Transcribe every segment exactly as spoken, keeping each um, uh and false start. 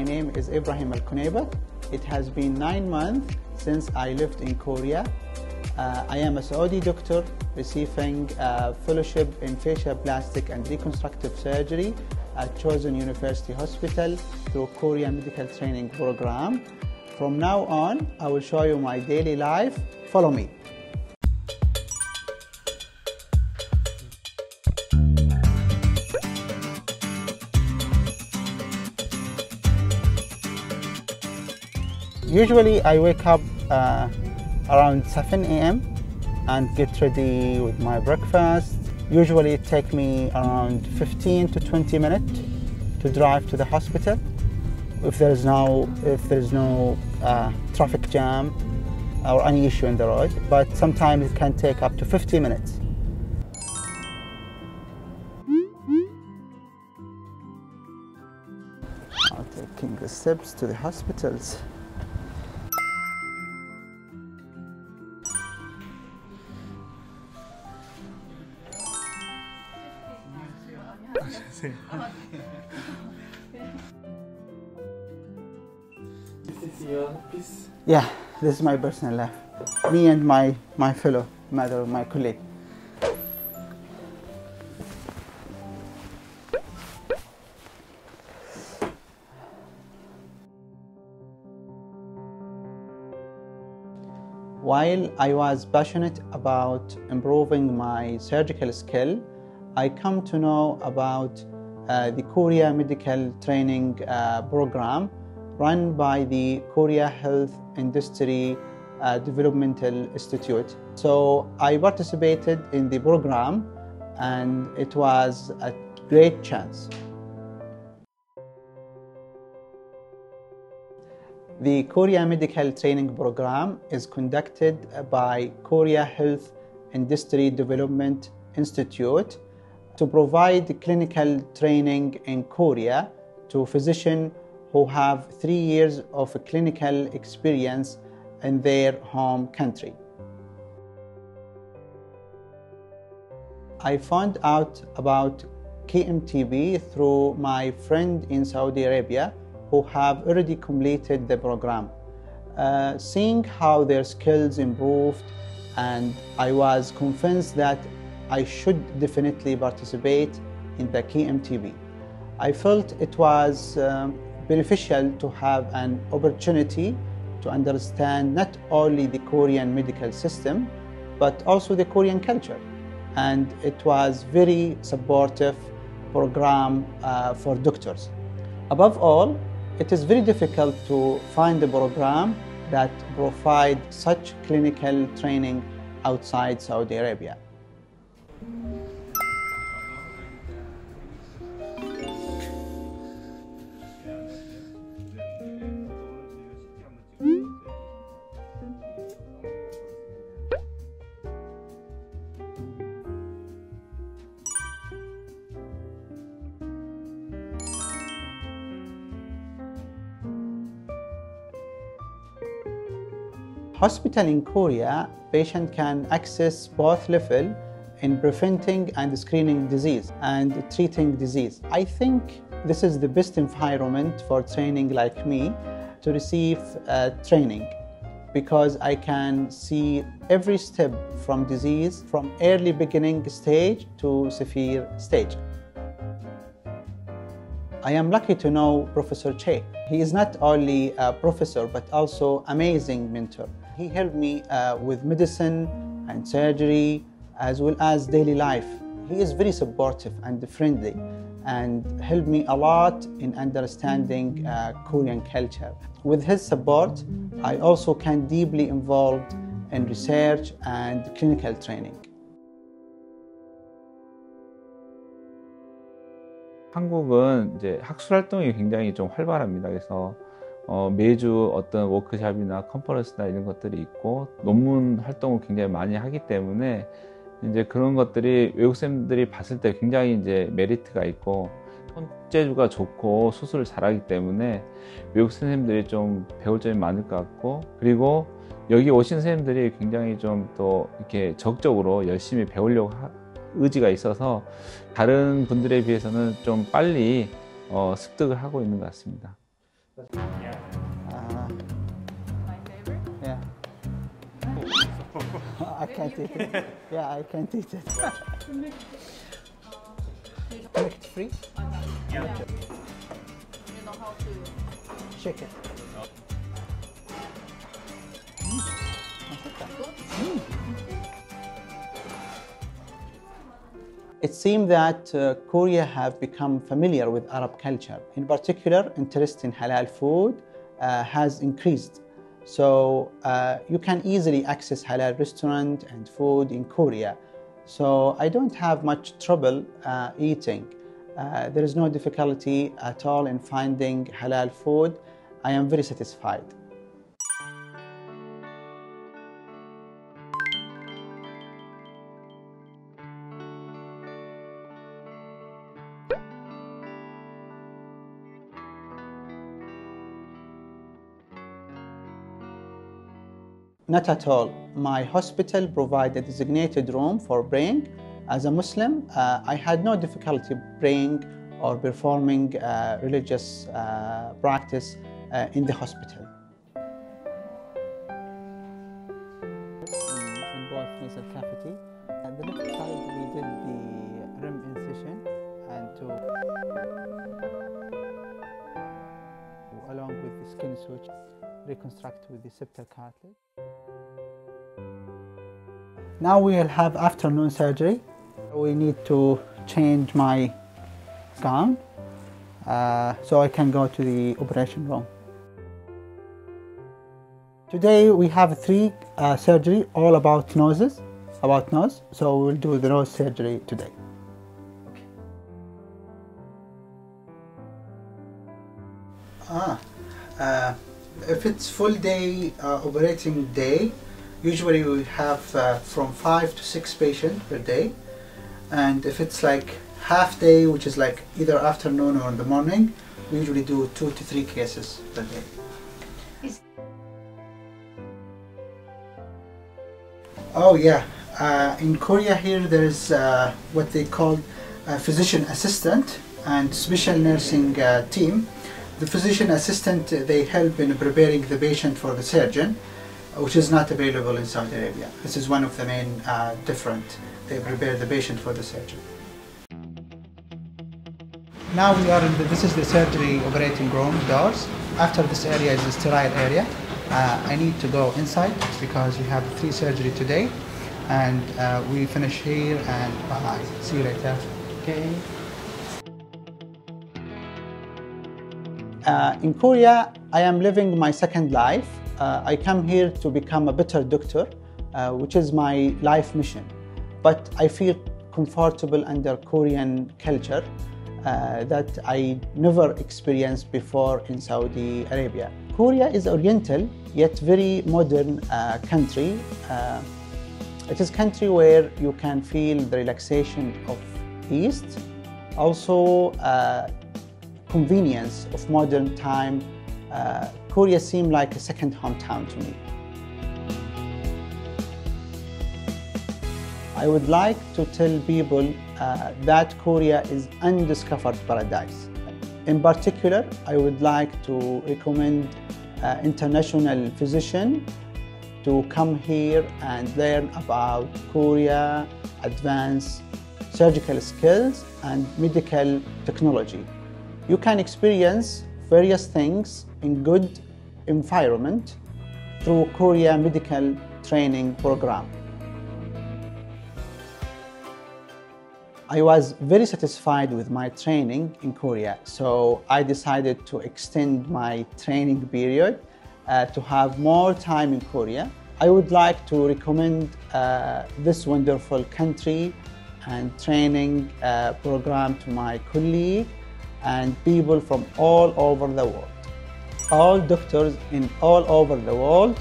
My name is Ibrahim Al-Kunayba. It has been nine months since I lived in Korea. Uh, I am a Saudi doctor receiving a fellowship in facial plastic and reconstructive surgery at Chosun University Hospital through Korea Medical Training Program. From now on, I will show you my daily life. Follow me. Usually I wake up uh, around seven A M and get ready with my breakfast. Usually it takes me around fifteen to twenty minutes to drive to the hospital. If there is no, if there is no uh, traffic jam or any issue in the road, but sometimes it can take up to fifty minutes. I'm taking the steps to the hospitals. This is your piece? Yeah, this is my personal life. Me and my, my fellow, mother, my colleague. While I was passionate about improving my surgical skill, I come to know about uh, the Korea Medical Training uh, Program run by the Korea Health Industry uh, Development Institute. So I participated in the program and it was a great chance. The Korea Medical Training Program is conducted by Korea Health Industry Development Institute to provide clinical training in Korea to physicians who have three years of clinical experience in their home country. I found out about K M T B through my friend in Saudi Arabia who have already completed the program. Uh, seeing how their skills improved, and I was convinced that I should definitely participate in the K M T B. I felt it was um, beneficial to have an opportunity to understand not only the Korean medical system, but also the Korean culture. And it was very supportive program uh, for doctors. Above all, it is very difficult to find a program that provides such clinical training outside Saudi Arabia. Hospital in Korea, patient can access both level in preventing and screening disease and treating disease. I think this is the best environment for training like me to receive uh, training, because I can see every step from disease from early beginning stage to severe stage. I am lucky to know Professor Chae. He is not only a professor, but also amazing mentor. He helped me uh, with medicine and surgery, as well as daily life. He is very supportive and friendly, and helped me a lot in understanding uh, Korean culture. With his support, I also can deeply involved in research and clinical training. 한국은 이제 학술 활동이 굉장히 좀 활발합니다. 그래서 어, 매주 어떤 워크숍이나 컨퍼런스나 이런 것들이 있고 논문 활동을 굉장히 많이 하기 때문에 이제 그런 것들이 외국 쌤들이 봤을 때 굉장히 이제 메리트가 있고 손재주가 좋고 수술을 잘하기 때문에 외국 선생님들이 좀 배울 점이 많을 것 같고, 그리고 여기 오신 선생님들이 굉장히 좀 또 이렇게 적극적으로 열심히 배우려고 하, 의지가 있어서 다른 분들에 비해서는 좀 빨리 어, 습득을 하고 있는 것 같습니다. Yeah. Uh, My favorite? Yeah. I can't eat it. Yeah, I can't eat it. Milk free? Yeah. You know how to shake it. It seems that uh, Korea have become familiar with Arab culture. In particular, interest in halal food uh, has increased. So uh, you can easily access halal restaurant and food in Korea. So I don't have much trouble uh, eating. Uh, there is no difficulty at all in finding halal food. I am very satisfied. Not at all. My hospital provided a designated room for praying. As a Muslim, uh, I had no difficulty praying or performing uh, religious uh, practice uh, in the hospital. In both nasal cavity, and the left side we did the rim incision and to along with the skin switch. Reconstruct with the septal cartilage. Now we will have afternoon surgery. We need to change my gown uh, so I can go to the operation room. Today we have three uh, surgery all about noses, about nose. So we will do the nose surgery today. Ah. Uh, If it's full day uh, operating day, usually we have uh, from five to six patients per day. And if it's like half day, which is like either afternoon or in the morning, we usually do two to three cases per day. Oh yeah, uh, in Korea here there is uh, what they call a physician assistant and special nursing uh, team. The physician assistant, they help in preparing the patient for the surgeon, which is not available in Saudi Arabia. This is one of the main uh, difference. They prepare the patient for the surgeon. Now we are in the, this is the surgery operating room doors. After this area is the sterile area. Uh, I need to go inside because we have three surgery today. And uh, we finish here and bye. See you later. Okay. Uh, in Korea, I am living my second life. Uh, I come here to become a better doctor, uh, which is my life mission. But I feel comfortable under Korean culture uh, that I never experienced before in Saudi Arabia. Korea is oriental, yet very modern uh, country. Uh, it is a country where you can feel the relaxation of East. Also, uh, convenience of modern time, uh, Korea seemed like a second hometown to me. I would like to tell people uh, that Korea is undiscovered paradise. In particular, I would like to recommend uh, international physician to come here and learn about Korea, advanced surgical skills and medical technology. You can experience various things in good environment through Korea Medical Training Program. I was very satisfied with my training in Korea, so I decided to extend my training period uh, to have more time in Korea. I would like to recommend uh, this wonderful country and training uh, program to my colleague and people from all over the world. All doctors in all over the world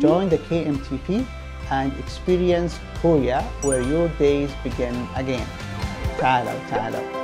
join the K M T P and experience Korea where your days begin again. Ta'alaw, ta'alaw.